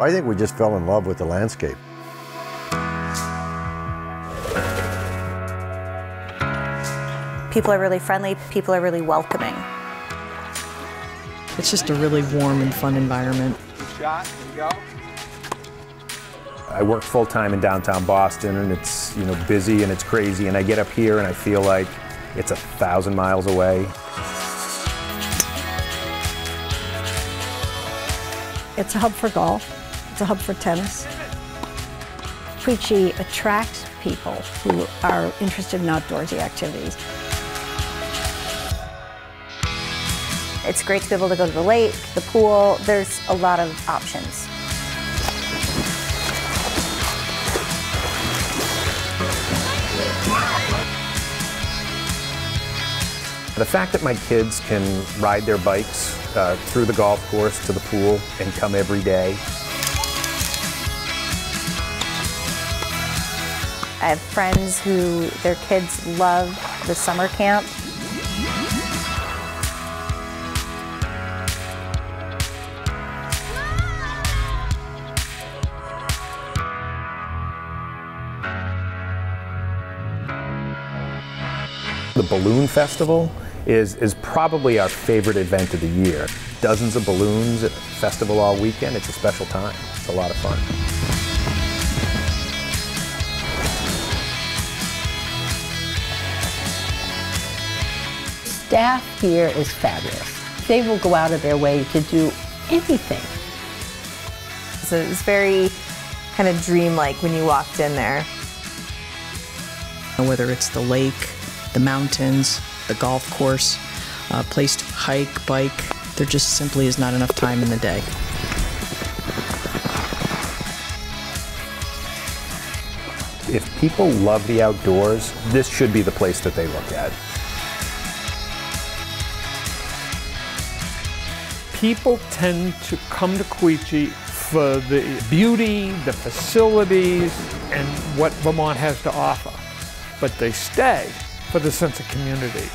I think we just fell in love with the landscape. People are really friendly, people are really welcoming. It's just a really warm and fun environment. Shot, there you go. I work full-time in downtown Boston, and it's, you know, busy and it's crazy, and I get up here and I feel like it's 1,000 miles away. It's a hub for golf, it's a hub for tennis. Quechee attracts people who are interested in outdoorsy activities. It's great to be able to go to the lake, the pool. There's a lot of options. The fact that my kids can ride their bikes through the golf course to the pool and come every day. I have friends who their kids love the summer camp. The Balloon Festival is probably our favorite event of the year. Dozens of balloons at a festival all weekend. It's a special time. It's a lot of fun. Staff here is fabulous. They will go out of their way to do anything. So it was very kind of dreamlike when you walked in there. Whether it's the lake, the mountains, the golf course, a place to hike, bike, there just simply is not enough time in the day. If people love the outdoors, this should be the place that they look at. People tend to come to Quechee for the beauty, the facilities, and what Vermont has to offer. But they stay for the sense of community.